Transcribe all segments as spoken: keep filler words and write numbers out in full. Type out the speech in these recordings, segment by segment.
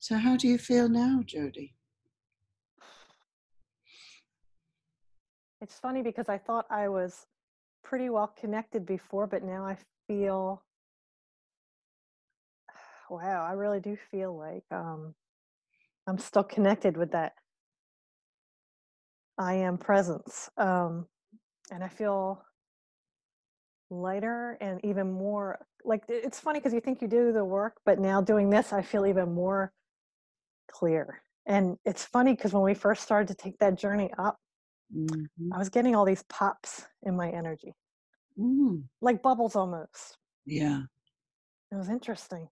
So how do you feel now, Jody? It's funny because I thought I was pretty well connected before, but now I feel, wow, I really do feel like um, I'm still connected with that I am presence. Um, and I feel lighter and even more, like, it's funny because you think you do the work, but now doing this, I feel even more clear. And it's funny because when we first started to take that journey up, mm-hmm. I was getting all these pops in my energy, mm. like bubbles almost. Yeah. It was interesting.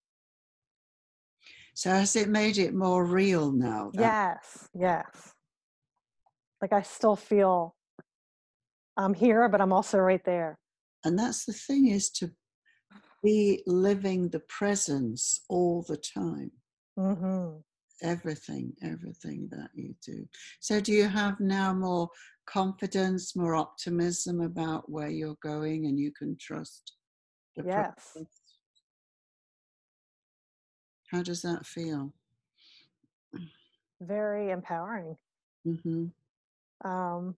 So has it made it more real now? That- yes, yes. Like I still feel I'm here, but I'm also right there. And that's the thing, is to be living the presence all the time. Mm-hmm. Everything, everything that you do. So do you have now more confidence, more optimism about where you're going, and you can trust the yes. process? How does that feel? Very empowering. Mm-hmm. Um,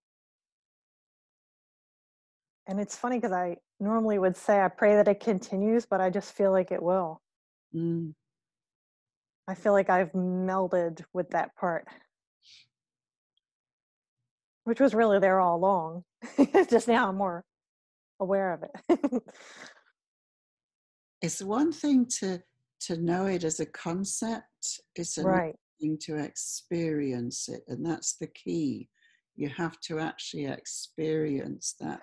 and it's funny because I normally would say I pray that it continues, but I just feel like it will. Mm. I feel like I've melded with that part, which was really there all along. Just now I'm more aware of it. It's one thing to, to know it as a concept. It's another right. thing to experience it. And that's the key. You have to actually experience that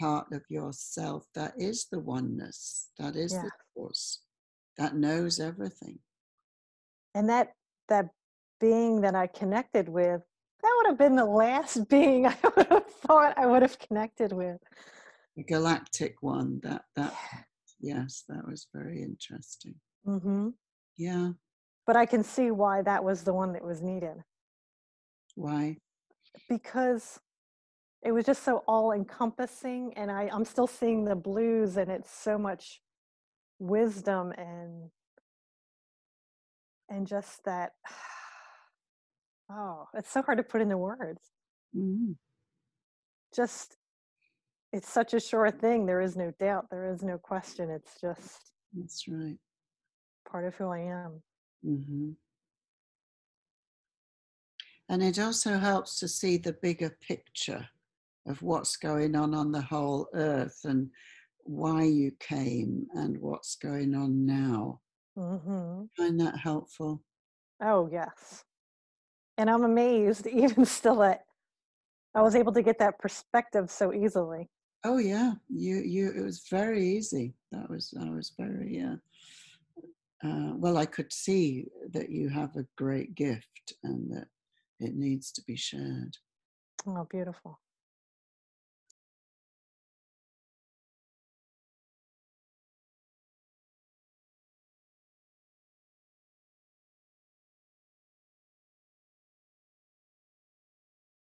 part of yourself. That is the oneness. That is yeah. the force. That knows everything. And that that being that I connected with, that would have been the last being I would have thought I would have connected with. The galactic one. That that yeah. yes, that was very interesting. Mm-hmm. Yeah. But I can see why that was the one that was needed. Why? Because it was just so all-encompassing, and I, I'm still seeing the blues, and it's so much wisdom and And just that, oh, it's so hard to put into words. Mm-hmm. Just, it's such a sure thing. There is no doubt. There is no question. It's just. That's right. Part of who I am. Mm-hmm. And it also helps to see the bigger picture of what's going on on the whole earth, and why you came, and what's going on now. Mm-hmm. Find that helpful? Oh, yes. And I'm amazed even still that I was able to get that perspective so easily. Oh, yeah. You, you, it was very easy. That was, I was very, uh, uh, well, I could see that you have a great gift and that it needs to be shared. Oh, beautiful.